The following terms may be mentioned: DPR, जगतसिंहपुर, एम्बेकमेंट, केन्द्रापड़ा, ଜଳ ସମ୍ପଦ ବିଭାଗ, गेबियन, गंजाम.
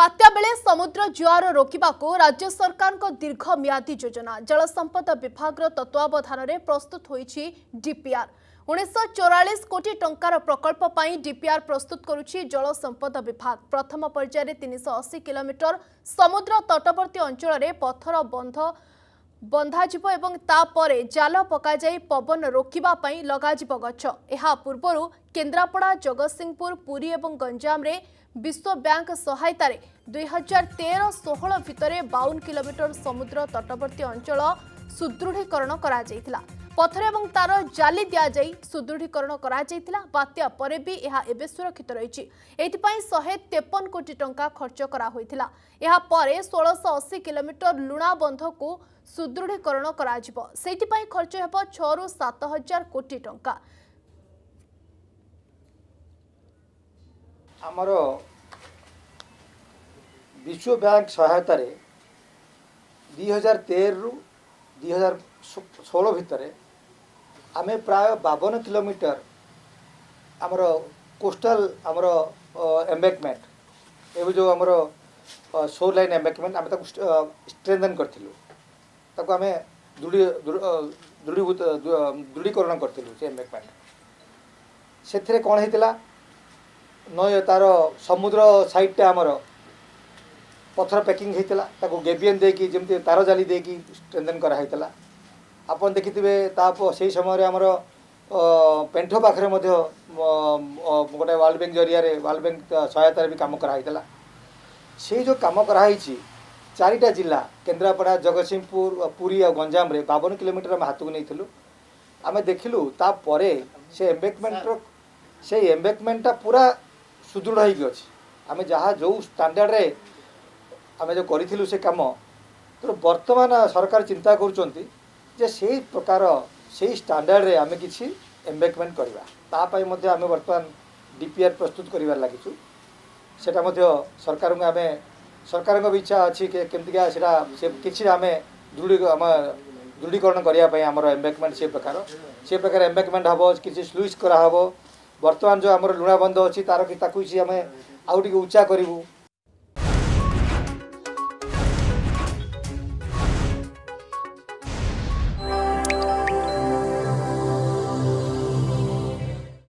बात्या बेले समुद्र जुआर रोकवाकू राज्य सरकार को दीर्घ मियादी योजना जल संपद विभाग तत्वावधान में प्रस्तुत होईछि डीपीआर 1944 कोटी टंकार प्रकल्प पई डीपीआर प्रस्तुत करुछि जल संपद विभाग। प्रथम पर्यायर 380 किलोमीटर समुद्र तटवर्ती अंचल में पथर बंध बंधाजिब एवं तापरे जाल पकाई पवन रोकिबा पई लगाजिब गछ। एहा पूर्वरु केन्द्रापड़ा जगतसिंहपुर पुरी और गंजाम रे विश्व बैंक सहायत 2013-16 भितर 52 किलोमीटर समुद्र तटवर्ती अंचल सुदृढ़ीकरण करा पथर एवं तार जाली दि जाई सुदृढ़ीकरण करा बात्या परे भी यह एवं सुरक्षित रही। एथिपाई 153 कोटी टंका खर्च करा होइथिला। एहा परे 1680 किलोमीटर लुणा बंध को सुदृढ़ीकरण करा जिवो। सेथिपाई खर्च हेबो 6-7 हजार कोटी टंका। आमर विश्व बैंक सहायत 2013-2016 भितर आम प्राय 52 किलोमीटर आमर कोस्टल आमर एम्बेकमेंट एवं जो आमर सोर लाइन एम्बेकमेंट आम स्ट्रेंथन करूँ आम दृढ़ीभूत दृढ़ीकरण करूँ से एम्बेकमेंट से कौन होता नय तार समुद्र साइडटा आमर पथर पैकिंग होता गेबियन देकी जमी तार जाली देकी स्ट्रेंथन कराइला। आप देखि से समय आमर पेंठ पाखे गोटे वर्ल्ड बैंक जरिया वर्ल्ड बैंक सहायतार भी कम कराइला। से जो कम कराई चारिटा जिला केन्द्रापड़ा जगतसिंहपुर पुरी और गंजाम रे 52 किलोमीटर आम हाथ को नहीं आम देखिलु तापर से एम्बेकमेंट से एम्बेकमेंटा पूरा सुदृढ़ हो आम जहाँ जो स्टांडार्ड रे आम जो करूँ से कम तो बर्तमान सरकार चिंता कर से प्रकार से स्टांडार्ड रे आम कि एम्बेकमेंट करवा आम बर्तमान डीपीआर प्रस्तुत कर लगी सरकार को आम सरकार भी इच्छा अच्छी केमतिका कि आम दृढ़ीकरण करने आमर एम्बेकमेंट से प्रकार एम्बेकमेंट हम किसी स्लुइस कराहब। बर्तमान जो आम लुणाबंध अच्छी तार कि आम आउटे ऊँचा करूँ।